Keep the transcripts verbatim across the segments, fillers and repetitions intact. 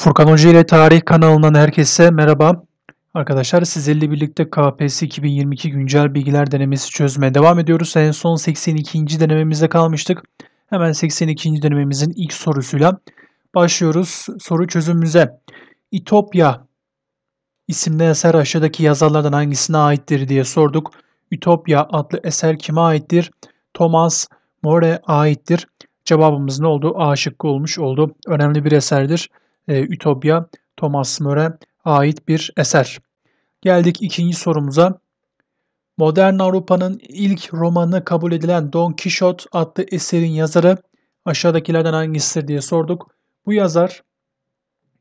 Furkan Hoca ile Tarih kanalından herkese merhaba. Arkadaşlar sizlerle birlikte K P S S iki bin yirmi iki güncel bilgiler denemesi çözmeye devam ediyoruz. En son seksen ikinci denememizde kalmıştık. Hemen seksen ikinci denememizin ilk sorusuyla başlıyoruz soru çözümümüze. Ütopya isimli eser aşağıdaki yazarlardan hangisine aittir diye sorduk. Ütopya adlı eser kime aittir? Thomas More aittir. Cevabımız ne oldu? A şıkkı olmuş oldu. Önemli bir eserdir. E, Ütopya Thomas More'e ait bir eser. Geldik ikinci sorumuza. Modern Avrupa'nın ilk romanı kabul edilen Don Quixote adlı eserin yazarı aşağıdakilerden hangisidir diye sorduk. Bu yazar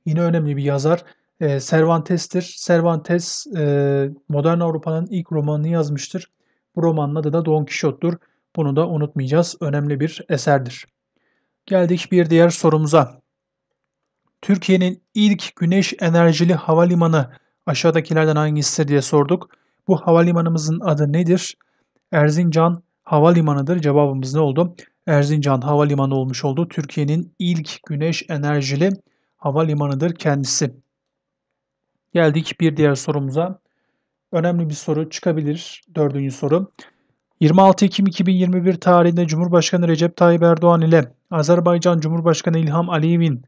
yine önemli bir yazar. E, Cervantes'tir. Cervantes e, Modern Avrupa'nın ilk romanını yazmıştır. Bu romanın adı da Don Quixote'dur. Bunu da unutmayacağız. Önemli bir eserdir. Geldik bir diğer sorumuza. Türkiye'nin ilk güneş enerjili havalimanı aşağıdakilerden hangisidir diye sorduk. Bu havalimanımızın adı nedir? Erzincan Havalimanı'dır. Cevabımız ne oldu? Erzincan Havalimanı olmuş oldu. Türkiye'nin ilk güneş enerjili havalimanıdır kendisi. Geldik bir diğer sorumuza. Önemli bir soru çıkabilir. Dördüncü soru. yirmi altı Ekim iki bin yirmi bir tarihinde Cumhurbaşkanı Recep Tayyip Erdoğan ile Azerbaycan Cumhurbaşkanı İlham Aliyev'in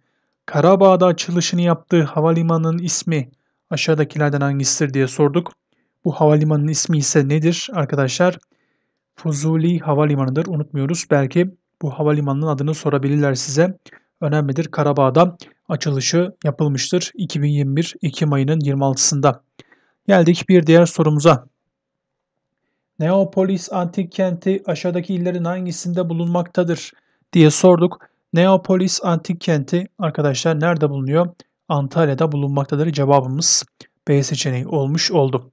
Karabağ'da açılışını yaptığı havalimanının ismi aşağıdakilerden hangisidir diye sorduk. Bu havalimanının ismi ise nedir arkadaşlar? Fuzuli Havalimanı'dır. Unutmuyoruz. Belki bu havalimanının adını sorabilirler size. Önemlidir. Karabağ'da açılışı yapılmıştır. iki bin yirmi bir Ekim ayının yirmi altısında. Geldik bir diğer sorumuza. Neapolis antik kenti aşağıdaki illerin hangisinde bulunmaktadır diye sorduk. Neapolis antik kenti arkadaşlar nerede bulunuyor? Antalya'da bulunmaktadır. Cevabımız B seçeneği olmuş oldu.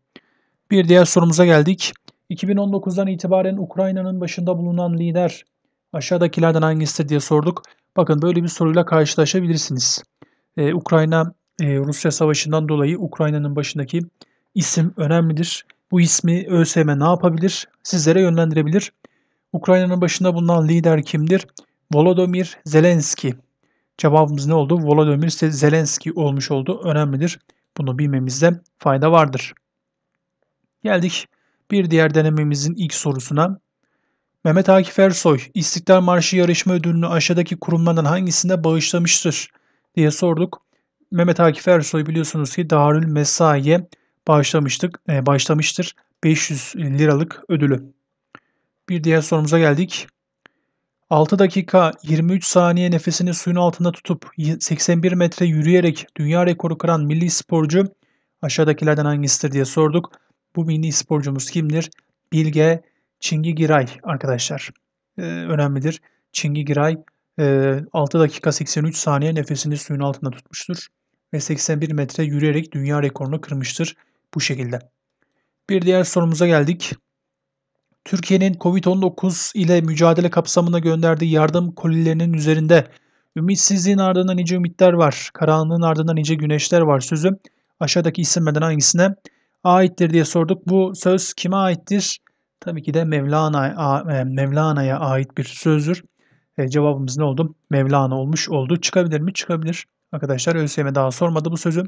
Bir diğer sorumuza geldik. iki bin on dokuzdan itibaren Ukrayna'nın başında bulunan lider aşağıdakilerden hangisidir diye sorduk. Bakın böyle bir soruyla karşılaşabilirsiniz. Ee, Ukrayna e, Rusya Savaşı'ndan dolayı Ukrayna'nın başındaki isim önemlidir. Bu ismi ÖSYM ne yapabilir? Sizlere yönlendirebilir. Ukrayna'nın başında bulunan lider kimdir? Volodymyr Zelenski. Cevabımız ne oldu? Volodymyr Zelenski olmuş oldu. Önemlidir. Bunu bilmemizde fayda vardır. Geldik bir diğer denememizin ilk sorusuna. Mehmet Akif Ersoy İstiklal Marşı yarışma ödülünü aşağıdaki kurumlardan hangisine bağışlamıştır diye sorduk. Mehmet Akif Ersoy biliyorsunuz ki Darül Mesai'ye bağışlamıştık, e, başlamıştır beş yüz liralık ödülü. Bir diğer sorumuza geldik. altı dakika yirmi üç saniye nefesini suyun altında tutup seksen bir metre yürüyerek dünya rekoru kıran milli sporcu aşağıdakilerden hangisidir diye sorduk. Bu milli sporcumuz kimdir? Bilge Çıngı Giray arkadaşlar. Ee, önemlidir. Çıngı Giray e, altı dakika seksen üç saniye nefesini suyun altında tutmuştur ve seksen bir metre yürüyerek dünya rekorunu kırmıştır bu şekilde. Bir diğer sorumuza geldik. Türkiye'nin Covid on dokuz ile mücadele kapsamında gönderdiği yardım kolilerinin üzerinde "Ümitsizliğin ardından nice ümitler var, karanlığın ardından nice güneşler var" sözü aşağıdaki isimlerden hangisine aittir diye sorduk. Bu söz kime aittir? Tabii ki de Mevlana, Mevlana'ya ait bir sözdür. E, cevabımız ne oldu? Mevlana olmuş oldu. Çıkabilir mi? Çıkabilir. Arkadaşlar ÖSYM daha sormadı bu sözü.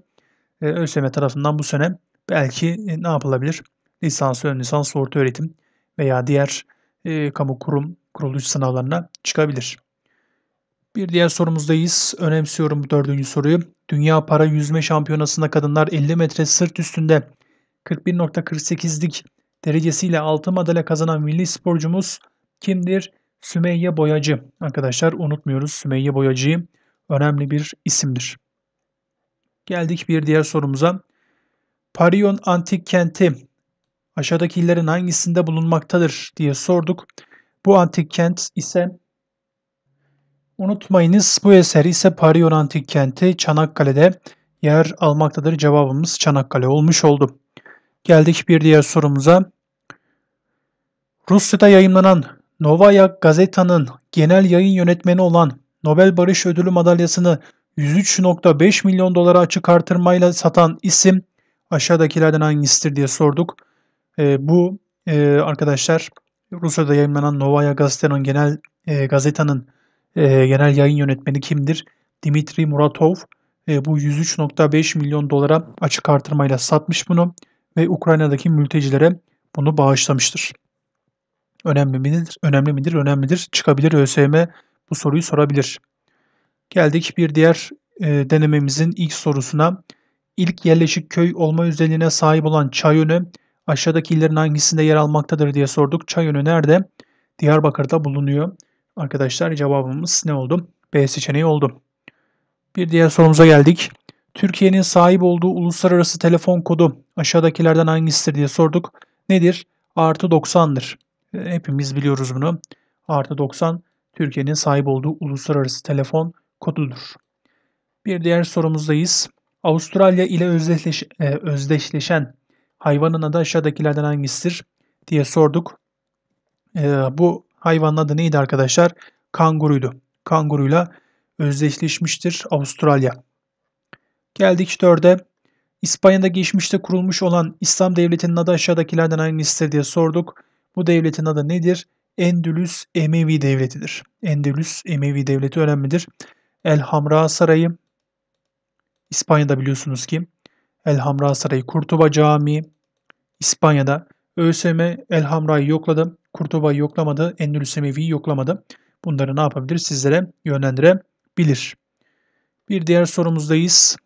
E, ÖSYM tarafından bu sene belki e, ne yapılabilir? Lisans, ön lisans, orta öğretim veya diğer e, kamu kurum kuruluş sınavlarına çıkabilir. Bir diğer sorumuzdayız. Önemsiyorum bu dördüncü soruyu. Dünya para yüzme şampiyonasında kadınlar elli metre sırt üstünde kırk bir nokta kırk sekizlik derecesiyle altın madalya kazanan milli sporcumuz kimdir? Sümeyye Boyacı. Arkadaşlar unutmuyoruz Sümeyye Boyacı'yı. Önemli bir isimdir. Geldik bir diğer sorumuza. Parion Antik Kenti aşağıdaki illerin hangisinde bulunmaktadır diye sorduk. Bu antik kent ise unutmayınız bu eser ise Parion Antik Kenti Çanakkale'de yer almaktadır. Cevabımız Çanakkale olmuş oldu. Geldik bir diğer sorumuza. Rusya'da yayımlanan Novaya Gazeta'nın genel yayın yönetmeni olan Nobel Barış Ödülü madalyasını yüz üç nokta beş milyon dolara açık artırmayla satan isim aşağıdakilerden hangisidir diye sorduk. E, bu e, arkadaşlar Rusya'da yayımlanan Novaya Gazeta'nın genel e, gazetanın e, genel yayın yönetmeni kimdir? Dimitri Muratov. e, bu yüz üç nokta beş milyon dolara açık artırmayla satmış bunu ve Ukrayna'daki mültecilere bunu bağışlamıştır. Önemli midir? Önemli midir? Önemlidir. Çıkabilir, ÖSYM bu soruyu sorabilir. Geldik bir diğer e, denememizin ilk sorusuna. İlk yerleşik köy olma özelliğine sahip olan Çayönü aşağıdaki illerin hangisinde yer almaktadır diye sorduk. Çayönü nerede? Diyarbakır'da bulunuyor. Arkadaşlar cevabımız ne oldu? B seçeneği oldu. Bir diğer sorumuza geldik. Türkiye'nin sahip olduğu uluslararası telefon kodu aşağıdakilerden hangisidir diye sorduk. Nedir? artı doksan'dır. Hepimiz biliyoruz bunu. artı doksan Türkiye'nin sahip olduğu uluslararası telefon kodudur. Bir diğer sorumuzdayız. Avustralya ile özdeşleş, e, özdeşleşen hayvanın adı aşağıdakilerden hangisidir diye sorduk. E, bu hayvanın adı neydi arkadaşlar? Kanguruydu. Kanguruyla özdeşleşmiştir Avustralya. Geldik dörde. İspanya'da geçmişte kurulmuş olan İslam devletinin adı aşağıdakilerden hangisidir diye sorduk. Bu devletin adı nedir? Endülüs Emevi Devleti'dir. Endülüs Emevi Devleti önemlidir. El Hamra Sarayı. İspanya'da biliyorsunuz ki El Hamra Sarayı, Kurtuba Camii. İspanya'da ÖSYM El Hamra'yı yokladı. Kurtuba'yı yoklamadı. Endülüs Emevi'yi yoklamadı. Bunları ne yapabilir? Sizlere yönlendirebilir. Bir diğer sorumuzdayız.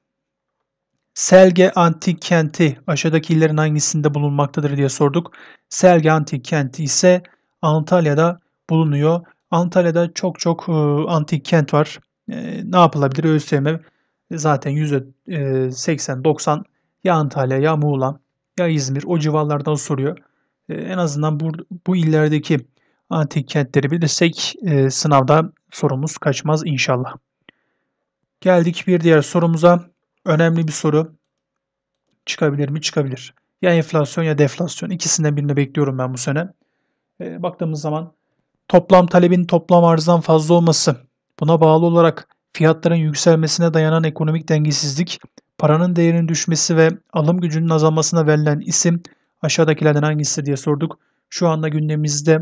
Selge antik kenti aşağıdaki illerin hangisinde bulunmaktadır diye sorduk. Selge antik kenti ise Antalya'da bulunuyor. Antalya'da çok çok e, antik kent var. E, ne yapılabilir? ÖSYM zaten yüzde seksen doksan ya Antalya ya Muğla ya İzmir o civarlardan soruyor. E, en azından bu, bu illerdeki antik kentleri bilirsek e, sınavda sorumuz kaçmaz inşallah. Geldik bir diğer sorumuza. Önemli bir soru. Çıkabilir mi? Çıkabilir. Ya enflasyon ya deflasyon. İkisinden birini bekliyorum ben bu sene. E, baktığımız zaman toplam talebin toplam arzdan fazla olması, buna bağlı olarak fiyatların yükselmesine dayanan ekonomik dengesizlik, paranın değerinin düşmesi ve alım gücünün azalmasına verilen isim aşağıdakilerden hangisidir diye sorduk. Şu anda gündemimizde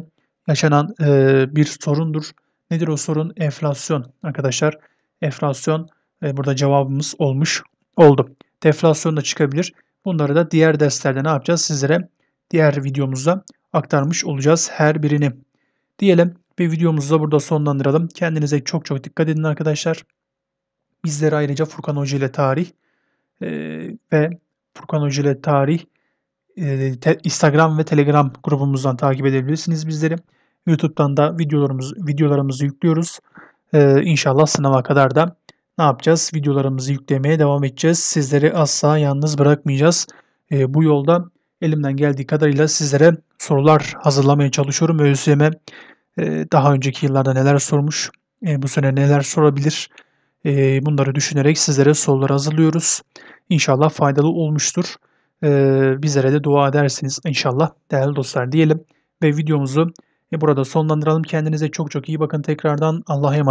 yaşanan e, bir sorundur. Nedir o sorun? Enflasyon. Arkadaşlar enflasyon e, burada cevabımız olmuş oldu. Deflasyon da çıkabilir. Bunları da diğer derslerde ne yapacağız? Sizlere diğer videomuzda aktarmış olacağız her birini. Diyelim ve videomuzu da burada sonlandıralım. Kendinize çok çok dikkat edin arkadaşlar. Bizleri ayrıca Furkan Hoca ile Tarih e, ve Furkan Hoca ile Tarih e, te, Instagram ve Telegram grubumuzdan takip edebilirsiniz bizleri. YouTube'dan da videolarımızı, videolarımızı yüklüyoruz. E, inşallah sınava kadar da ne yapacağız? Videolarımızı yüklemeye devam edeceğiz. Sizleri asla yalnız bırakmayacağız. E, bu yolda elimden geldiği kadarıyla sizlere sorular hazırlamaya çalışıyorum. ÖSYM daha önceki yıllarda neler sormuş, bu sene neler sorabilir, bunları düşünerek sizlere sorular hazırlıyoruz. İnşallah faydalı olmuştur. Bizlere de dua edersiniz inşallah değerli dostlar diyelim ve videomuzu burada sonlandıralım. Kendinize çok çok iyi bakın tekrardan. Allah'a emanet.